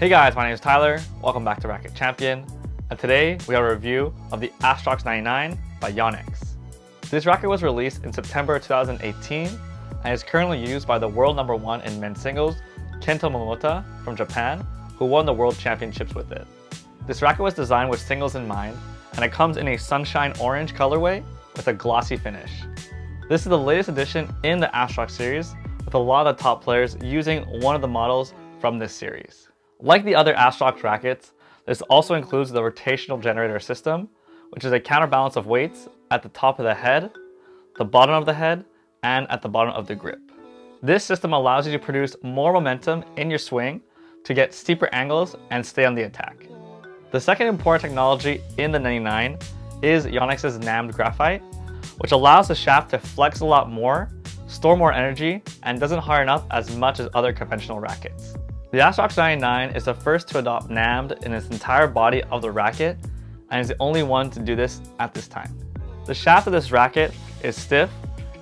Hey guys, my name is Tyler. Welcome back to Racquet Champion. And today we have a review of the Astrox 99 by Yonex. This racket was released in September 2018 and is currently used by the world number one in men's singles, Kento Momota from Japan, who won the world championships with it. This racket was designed with singles in mind, and it comes in a sunshine orange colorway with a glossy finish. This is the latest addition in the Astrox series, with a lot of the top players using one of the models from this series. Like the other Astrox rackets, this also includes the rotational generator system, which is a counterbalance of weights at the top of the head, the bottom of the head, and at the bottom of the grip. This system allows you to produce more momentum in your swing to get steeper angles and stay on the attack. The second important technology in the 99 is Yonex's NAMD Graphite, which allows the shaft to flex a lot more, store more energy, and doesn't harden up as much as other conventional rackets. The Astrox 99 is the first to adopt NAMD in its entire body of the racket and is the only one to do this at this time. The shaft of this racket is stiff.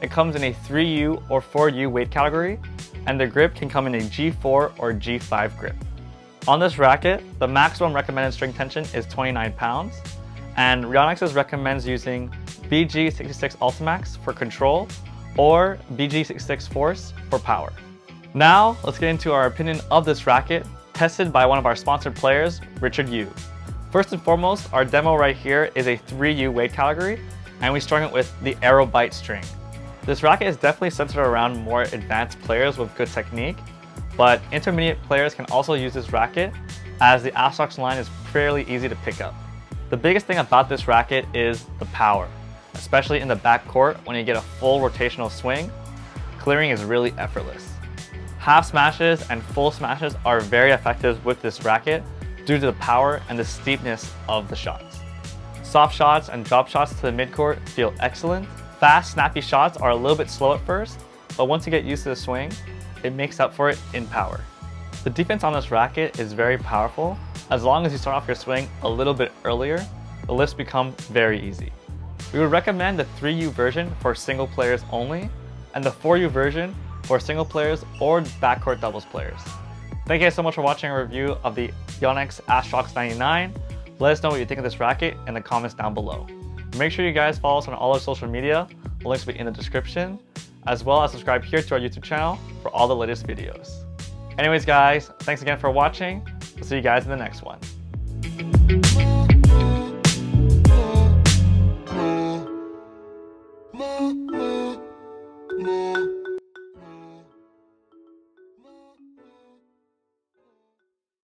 It comes in a 3U or 4U weight category, and the grip can come in a G4 or G5 grip. On this racket, the maximum recommended string tension is 29 pounds, and Yonex recommends using BG66 Ultimax for control or BG66 Force for power. Now, let's get into our opinion of this racket, tested by one of our sponsored players, Richard Yu. First and foremost, our demo right here is a 3U weight category, and we strung it with the AeroBite string. This racket is definitely centered around more advanced players with good technique, but intermediate players can also use this racket, as the Astrox line is fairly easy to pick up. The biggest thing about this racket is the power, especially in the backcourt when you get a full rotational swing. Clearing is really effortless. Half smashes and full smashes are very effective with this racket due to the power and the steepness of the shots. Soft shots and drop shots to the midcourt feel excellent. Fast, snappy shots are a little bit slow at first, but once you get used to the swing, it makes up for it in power. The defense on this racket is very powerful. As long as you start off your swing a little bit earlier, the lifts become very easy. We would recommend the 3U version for single players only, and the 4U version for single players or backcourt doubles players. Thank you guys so much for watching a review of the Yonex Astrox 99. Let us know what you think of this racket in the comments down below. Make sure you guys follow us on all our social media. The links will be in the description, as well as subscribe here to our YouTube channel for all the latest videos. Anyways guys, thanks again for watching. We'll see you guys in the next one.